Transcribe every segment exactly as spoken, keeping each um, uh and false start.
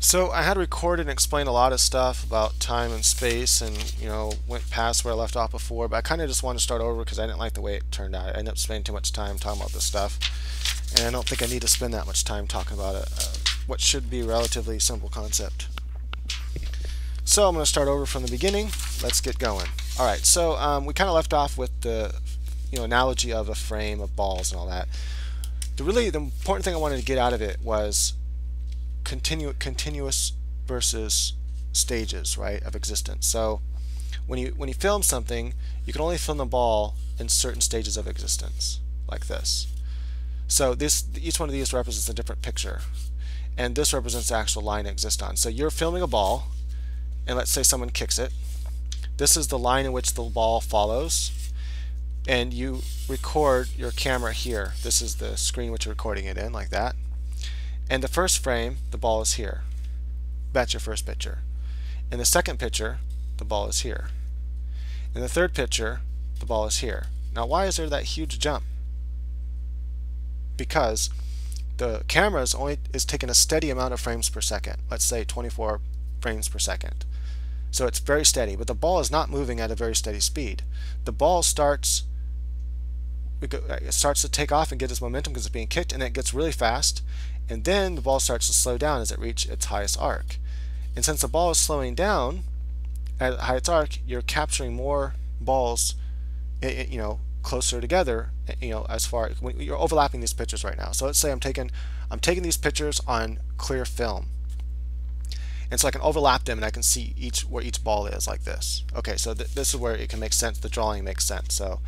So I had recorded and explained a lot of stuff about time and space, and you know, went past where I left off before, but I kind of just wanted to start over because I didn't like the way it turned out. I ended up spending too much time talking about this stuff, and I don't think I need to spend that much time talking about it, uh, what should be a relatively simple concept. So I'm going to start over from the beginning. Let's get going. Alright, so um, we kind of left off with the you know, analogy of a frame of balls and all that. The really the important thing I wanted to get out of it was Continu continuous versus stages, right, of existence. So when you when you film something, you can only film the ball in certain stages of existence, like this. So this each one of these represents a different picture, and this represents the actual line it exists on. So you're filming a ball, and let's say someone kicks it. This is the line in which the ball follows, and you record your camera here. This is the screen which you're recording it in, like that. And the first frame, the ball is here. That's your first picture. In the second picture, the ball is here. In the third picture, the ball is here. Now, why is there that huge jump? Because the camera is only is taking a steady amount of frames per second. Let's say twenty-four frames per second. So it's very steady, but the ball is not moving at a very steady speed. The ball starts it starts to take off and get its momentum because it's being kicked, and it gets really fast. And then the ball starts to slow down as it reaches its highest arc. And since the ball is slowing down at the highest arc, you're capturing more balls, you know, closer together. You know, as far when you're overlapping these pictures right now. So let's say I'm taking, I'm taking these pictures on clear film, and so I can overlap them and I can see each where each ball is, like this. Okay, so th this is where it can make sense. The drawing makes sense. So.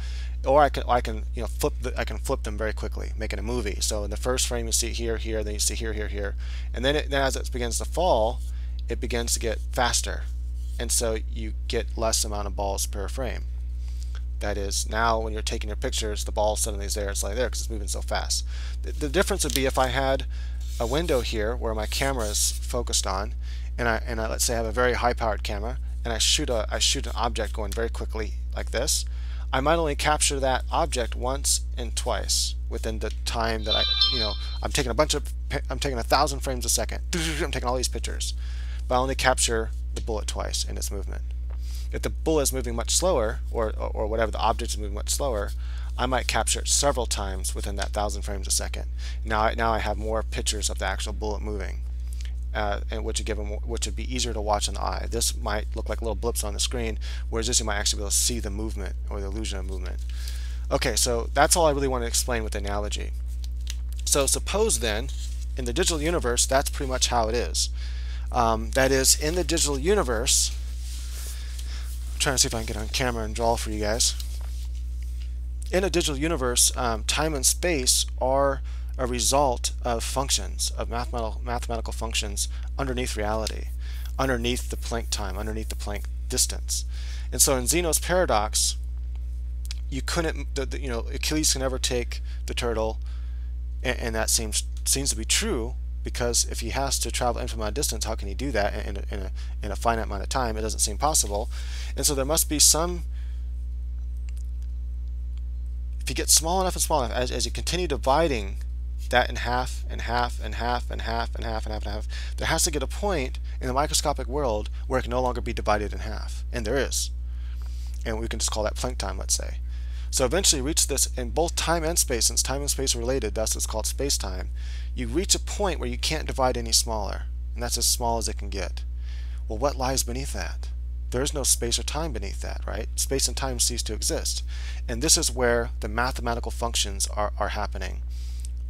Or I can, I can, you know, flip. The, I can flip them very quickly, making a movie. So in the first frame, you see here, here, then you see here, here, here, and then, it, then as it begins to fall, it begins to get faster, and so you get less amount of balls per frame. That is, now when you're taking your pictures, the ball suddenly is there. It's like there because it's moving so fast. The, the difference would be if I had a window here where my camera is focused on, and I and I let's say I have a very high-powered camera, and I shoot a I shoot an object going very quickly like this. I might only capture that object once and twice within the time that I, you know, I'm taking a bunch of, I'm taking a thousand frames a second. I'm taking all these pictures, but I only capture the bullet twice in its movement. If the bullet is moving much slower, or, or, or whatever the object is moving much slower, I might capture it several times within that thousand frames a second. Now, now I have more pictures of the actual bullet moving, uh, and which would give them, which would be easier to watch on the eye. This might look like little blips on the screen, whereas this you might actually be able to see the movement or the illusion of movement. Okay, so that's all I really want to explain with the analogy. So suppose then, in the digital universe, that's pretty much how it is. Um, that is, in the digital universe, I'm trying to see if I can get on camera and draw for you guys. In a digital universe, um, time and space are a result of functions, of mathematical mathematical functions underneath reality, underneath the Planck time, underneath the Planck distance. And so in Zeno's paradox, you couldn't, the, the, you know, Achilles can never take the turtle, and, and that seems seems to be true, because if he has to travel infinite amount of distance, how can he do that in a, in a, in a finite amount of time? It doesn't seem possible. And so there must be some, if you get small enough and small enough, as, as you continue dividing that in half and half and half and half and half and half and half, there has to get a point in the microscopic world where it can no longer be divided in half, and there is, and we can just call that Planck time, let's say. So eventually you reach this in both time and space, since time and space are related, that's what's called space-time. You reach a point where you can't divide any smaller, and that's as small as it can get. Well, what lies beneath that? There is no space or time beneath that, right? Space and time cease to exist, and this is where the mathematical functions are, are happening.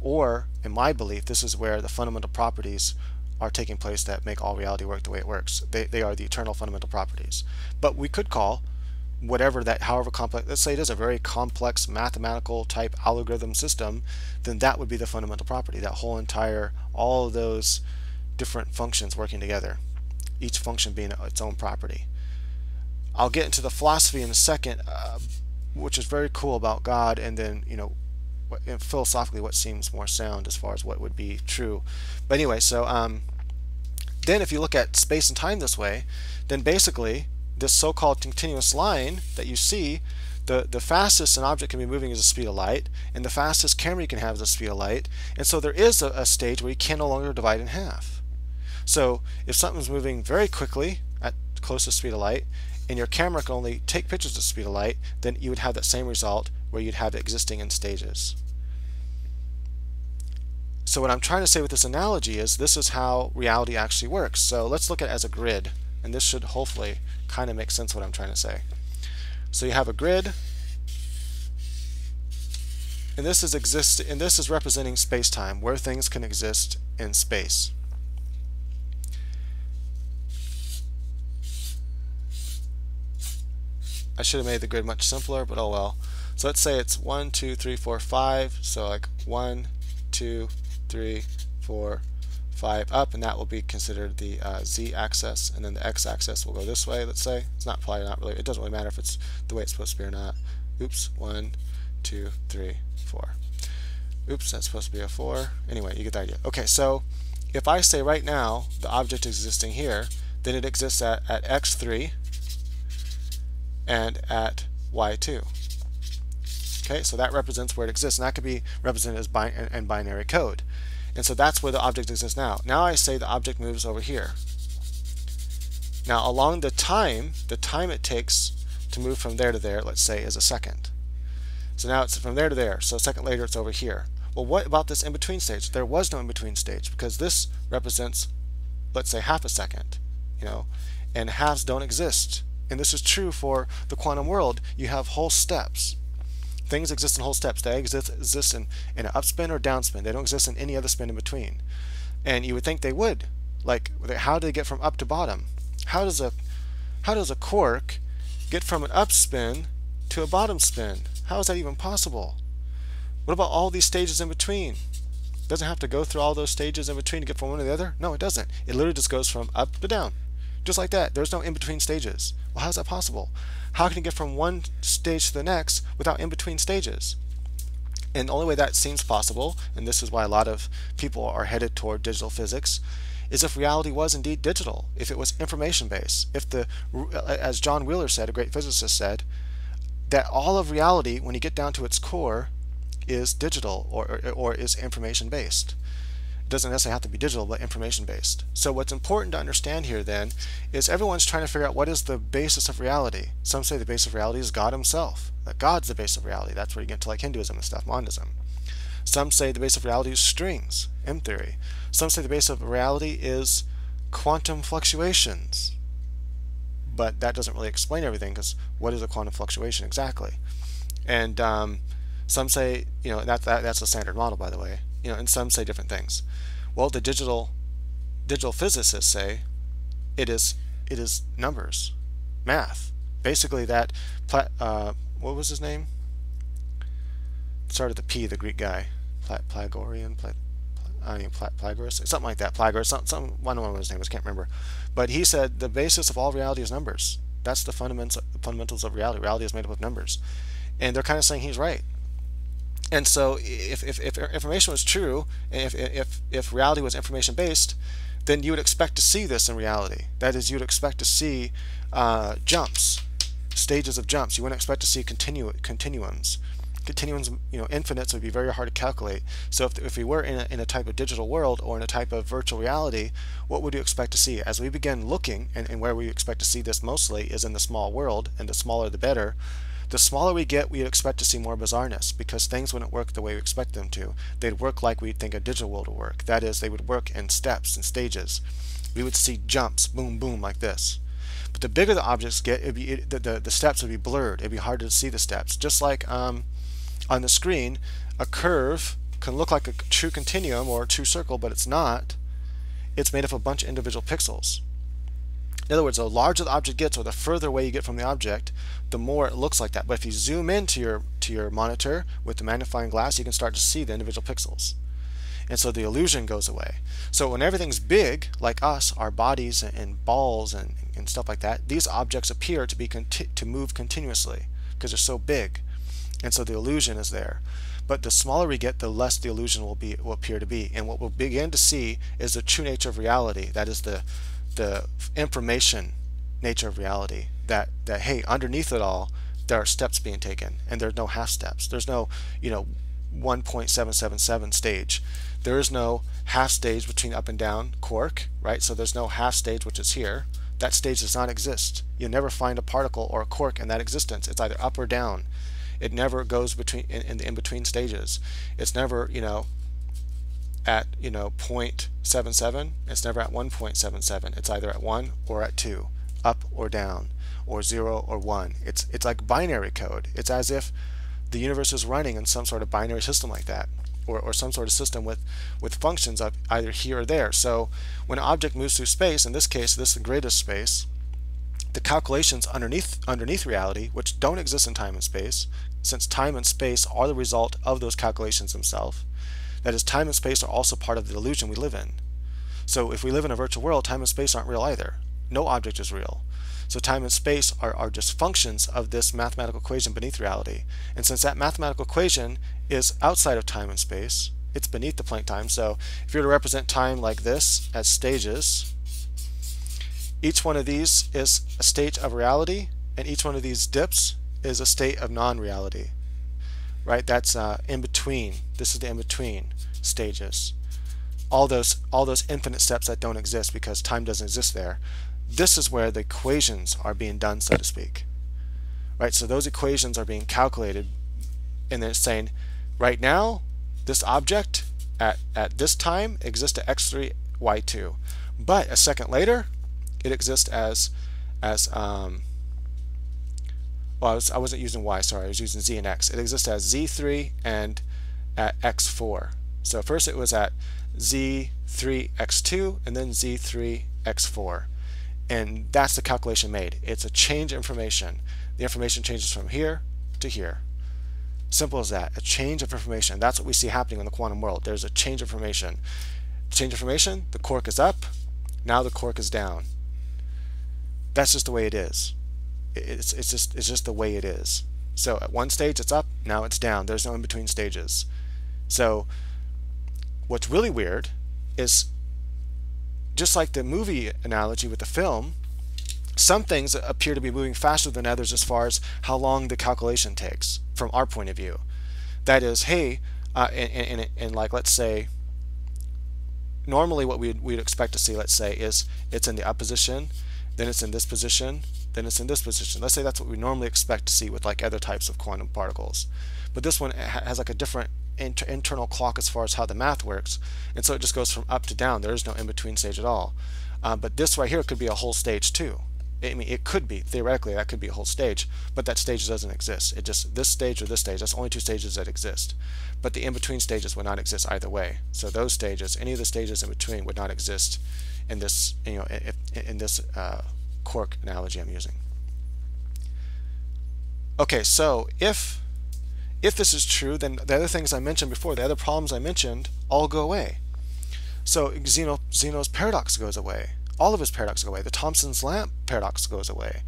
Or, in my belief, this is where the fundamental properties are taking place that make all reality work the way it works. They, they are the eternal fundamental properties. But we could call whatever that, however complex, let's say it is a very complex mathematical type algorithm system, then that would be the fundamental property, that whole entire, all of those different functions working together, each function being its own property. I'll get into the philosophy in a second, uh, which is very cool about God, and then, you know, and philosophically what seems more sound as far as what would be true. But anyway, so um, then if you look at space and time this way, then basically this so-called continuous line that you see, the, the fastest an object can be moving is the speed of light, and the fastest camera you can have is the speed of light, and so there is a, a stage where you can no longer divide in half. So if something's moving very quickly at close to the speed of light, and your camera can only take pictures at the speed of light, then you would have that same result where you'd have it existing in stages. So what I'm trying to say with this analogy is this is how reality actually works. So let's look at it as a grid, and this should hopefully kind of make sense what I'm trying to say. So you have a grid, and this is exist and this is representing space-time, where things can exist in space. I should have made the grid much simpler, but oh well. So let's say it's one, two, three, four, five. So like one, two, three, four, five up, and that will be considered the uh, z-axis, and then the x-axis will go this way. Let's say it's not probably not really. It doesn't really matter if it's the way it's supposed to be or not. Oops, one, two, three, four. Oops, that's supposed to be a four. Anyway, you get the idea. Okay, so if I say right now the object is existing here, then it exists at at x three. And at y two. Okay, so that represents where it exists, and that could be represented as bi and binary code. And so that's where the object exists now. Now I say the object moves over here. Now along the time, the time it takes to move from there to there, let's say, is a second. So now it's from there to there, so a second later it's over here. Well, what about this in-between stage? There was no in-between stage, because this represents, let's say, half a second, you know, and halves don't exist. And this is true for the quantum world. You have whole steps. Things exist in whole steps. They exist, exist in, in an upspin or downspin. They don't exist in any other spin in between. And you would think they would. Like, how do they get from up to bottom? How does a, how does a quark get from an upspin to a bottom spin? How is that even possible? What about all these stages in between? It doesn't have to go through all those stages in between to get from one to the other? No, it doesn't. It literally just goes from up to down. Just like that. There's no in-between stages. Well, how is that possible? How can you get from one stage to the next without in-between stages? And the only way that seems possible, and this is why a lot of people are headed toward digital physics, is if reality was indeed digital, if it was information-based, if the, as John Wheeler said, a great physicist said, that all of reality, when you get down to its core, is digital or, or, or is information-based. Doesn't necessarily have to be digital, but information based. So what's important to understand here then is everyone's trying to figure out what is the basis of reality. Some say the basis of reality is God himself, that God's the basis of reality. That's where you get to like Hinduism and stuff, monism. Some say the basis of reality is strings, M theory. Some say the basis of reality is quantum fluctuations. But that doesn't really explain everything, because what is a quantum fluctuation exactly? And um, some say, you know, that, that that's the standard model, by the way. You know, and some say different things. Well, the digital digital physicists say it is it is numbers, math. Basically, that Pla uh, what was his name? It started with the P, the Greek guy, Pla Pythagorean, Pla I mean Pla Pythagoras, something like that. Pythagoras, some, some I don't know what his name was, can't remember. But he said the basis of all reality is numbers. That's the fundamentals fundamentals of reality. Reality is made up of numbers, and they're kind of saying he's right. And so if, if, if information was true, and if, if, if reality was information-based, then you would expect to see this in reality. That is, you would expect to see uh, jumps, stages of jumps. You wouldn't expect to see continu continuums. Continuums, you know, infinites would be very hard to calculate. So if, if we were in a, in a type of digital world or in a type of virtual reality, what would you expect to see? As we begin looking, and, and where we expect to see this mostly is in the small world, and the smaller the better. The smaller we get, we'd expect to see more bizarreness, because things wouldn't work the way we expect them to. They'd work like we'd think a digital world would work. That is, they would work in steps and stages. We would see jumps, boom, boom, like this. But the bigger the objects get, it'd be, it, the, the, the steps would be blurred. It'd be harder to see the steps. Just like um, on the screen, a curve can look like a true continuum or a true circle, but it's not. It's made up of a bunch of individual pixels. In other words, the larger the object gets, or the further away you get from the object, the more it looks like that. But if you zoom into your to your monitor with the magnifying glass, you can start to see the individual pixels, and so the illusion goes away. So when everything's big, like us, our bodies and balls and, and stuff like that, these objects appear to be conti to move continuously because they're so big, and so the illusion is there. But the smaller we get, the less the illusion will be will appear to be, and what we'll begin to see is the true nature of reality. That is the the information nature of reality, that that hey, underneath it all there are steps being taken, and there's no half steps. There's no, you know, one point seven seven seven stage. There is no half stage between up and down quark, right? So there's no half stage, which is here. That stage does not exist. You'll never find a particle or a quark in that existence. It's either up or down. It never goes between in, in the in-between stages. It's never, you know, at, you know, zero point seven seven. It's never at one point seven seven. It's either at one or at two, up or down, or zero or one. It's it's like binary code. It's as if the universe is running in some sort of binary system like that, or, or some sort of system with, with functions of either here or there. So when an object moves through space, in this case, this is the greatest space, the calculations underneath, underneath reality, which don't exist in time and space, since time and space are the result of those calculations themselves, that is, time and space are also part of the illusion we live in. So if we live in a virtual world, time and space aren't real either. No object is real. So time and space are, are just functions of this mathematical equation beneath reality. And since that mathematical equation is outside of time and space, it's beneath the Planck time. So if you were to represent time like this as stages, each one of these is a state of reality, and each one of these dips is a state of non-reality. Right? That's uh, in between. This is the in-between stages. All those, all those infinite steps that don't exist because time doesn't exist there. This is where the equations are being done, so to speak. Right? So those equations are being calculated, and then it's saying, right now, this object at, at this time exists at x three, y two. But a second later, it exists as, as um, well, I, was, I wasn't using y, sorry, I was using z and x. It exists as z three and at x four. So first it was at z three, x two, and then z three, x four. And that's the calculation made. It's a change information. The information changes from here to here. Simple as that. A change of information. That's what we see happening in the quantum world. There's a change of information. Change of information, the quark is up. Now the quark is down. That's just the way it is. It's, it's, just, it's just the way it is. So at one stage it's up, now it's down. There's no in-between stages. So what's really weird is, just like the movie analogy with the film, some things appear to be moving faster than others as far as how long the calculation takes from our point of view. That is, hey, uh, and, and, and like, let's say, normally what we'd, we'd expect to see, let's say, is it's in the up position, then it's in this position, then it's in this position. Let's say that's what we normally expect to see with like other types of quantum particles. But this one has like a different Inter internal clock as far as how the math works, and so it just goes from up to down. There is no in-between stage at all. Um, but this right here could be a whole stage too. I mean, it could be theoretically, that could be a whole stage, but that stage doesn't exist. It just, this stage or this stage, that's only two stages that exist. But the in-between stages would not exist either way. So those stages, any of the stages in between, would not exist in this, you know, if, in this uh, quark analogy I'm using. Okay, so if If this is true, then the other things I mentioned before, the other problems I mentioned, all go away. So Zeno, Zeno's paradox goes away. All of his paradoxes go away. The Thomson's lamp paradox goes away.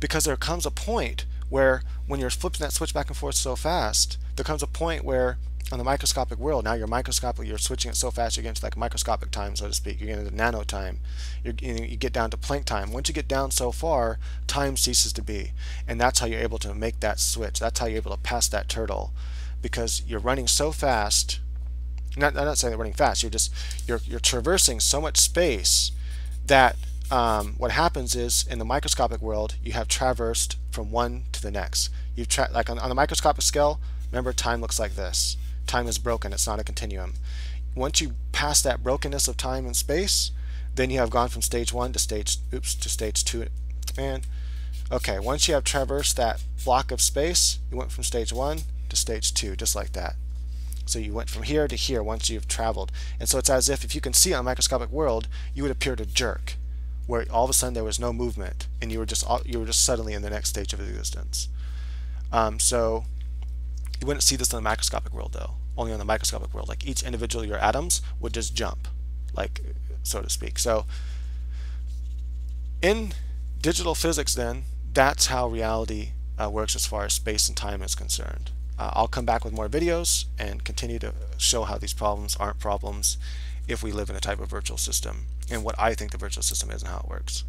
Because there comes a point where, when you're flipping that switch back and forth so fast, there comes a point where, on the microscopic world, now you're microscopic, you're switching it so fast, you're getting to like microscopic time, so to speak. You're getting to nano time. You're, you get down to Planck time. Once you get down so far, time ceases to be. And that's how you're able to make that switch. That's how you're able to pass that turtle, because you're running so fast. Not, I'm not saying they're running fast. You're just you're you're traversing so much space that um, what happens is, in the microscopic world, you have traversed from one to the next. You've tra like on, on the microscopic scale. Remember, time looks like this. Time is broken, it's not a continuum. Once you pass that brokenness of time and space, then you have gone from stage one to stage, oops, to stage two, and, okay, once you have traversed that block of space, you went from stage one to stage two, just like that. So you went from here to here once you've traveled. And so it's as if, if you can see on a microscopic world, you would appear to jerk, where all of a sudden there was no movement, and you were just, you were just suddenly in the next stage of existence. Um, so, you wouldn't see this in the microscopic world, though. Only on the microscopic world, like each individual of your atoms would just jump, like, so to speak. So in digital physics, then, that's how reality uh, works as far as space and time is concerned. Uh, I'll come back with more videos and continue to show how these problems aren't problems if we live in a type of virtual system, and what I think the virtual system is and how it works.